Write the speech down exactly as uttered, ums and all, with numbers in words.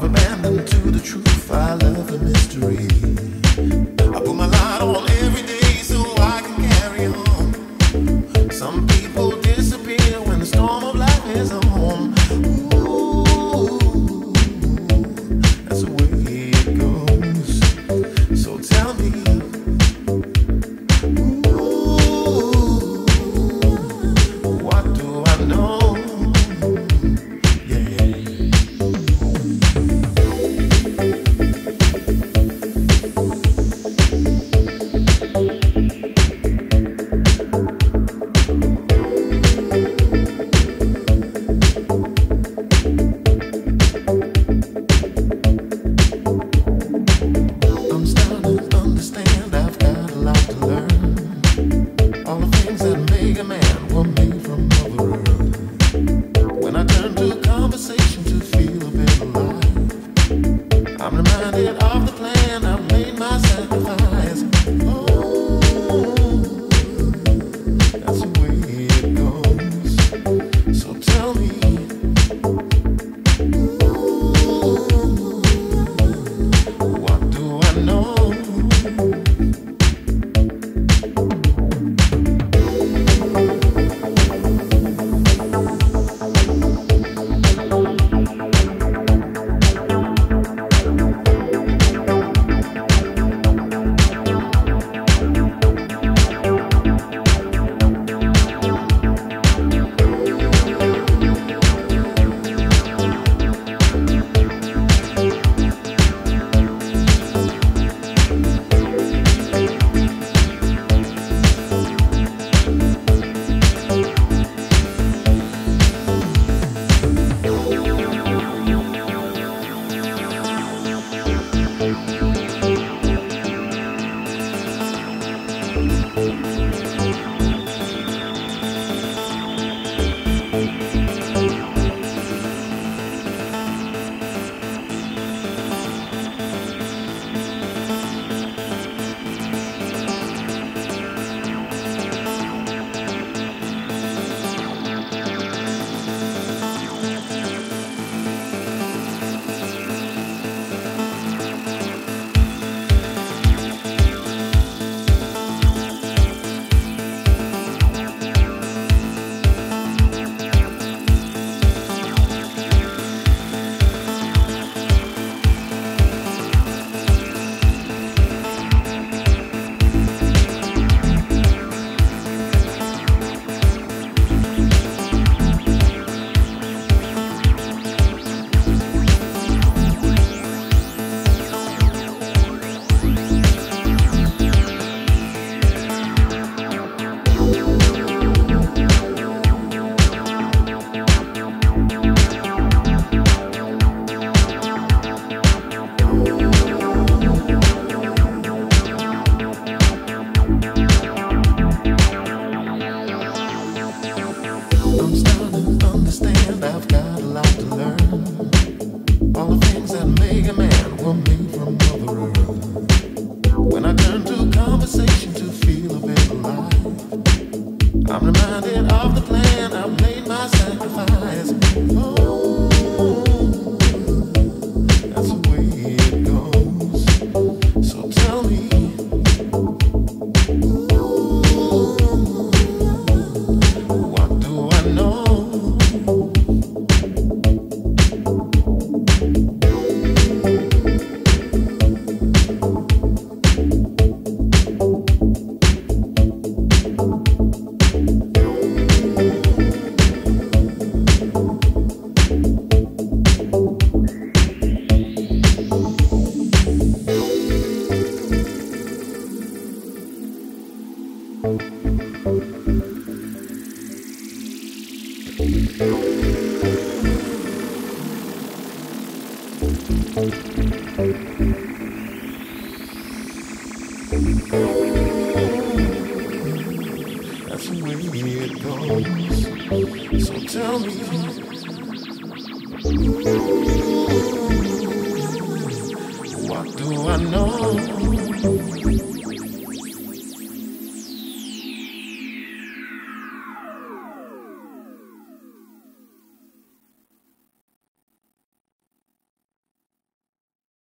remember to the truth, I love the mystery. I put my light on every day so I can carry on. Some people disappear when the storm of life is on. Ooh, that's the way it goes. So tell me, ooh, what do I know? So tell me.